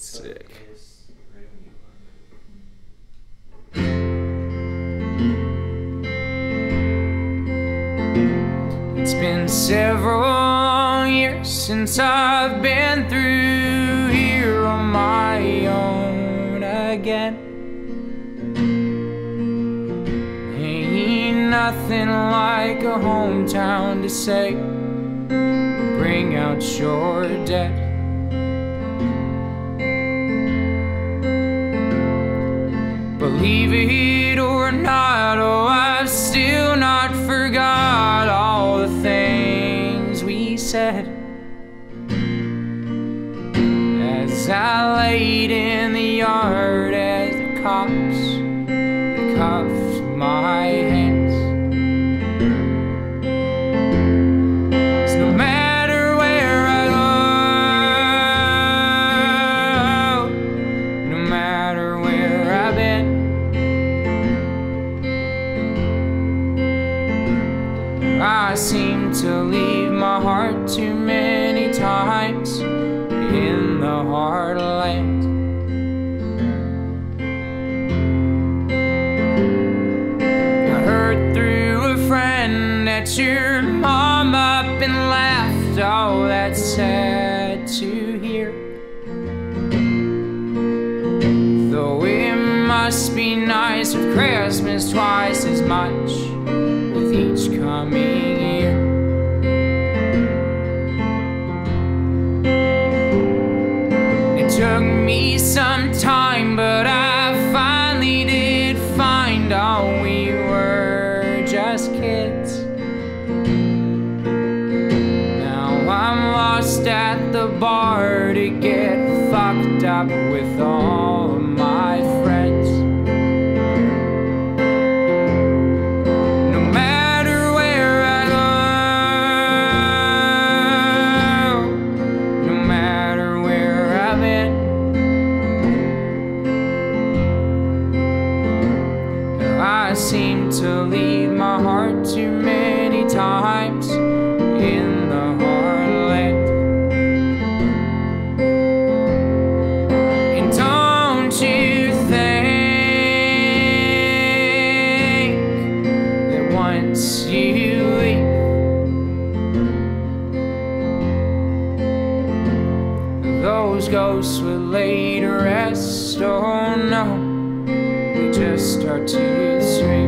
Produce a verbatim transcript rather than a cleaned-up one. Sick. It's been several years since I've been through here on my own again. Ain't nothing like a hometown to say, bring out your dead. Believe it or not, oh, I've still not forgot all the things we said as I laid in the yard as the cops they cuffed my hand. I seem to leave my heart too many times in the heartland. I heard through a friend that your mom up and left. Oh, that's sad to hear, though it must be nice with Christmas twice as much each coming year. It took me some time, but I finally did find out we were just kids. Now I'm lost at the bar to get fucked up with all of my friends. I seem to leave my heart too many times in the heartland. And don't you think that once you leave, those ghosts will lay to rest? Oh no, just start to stray.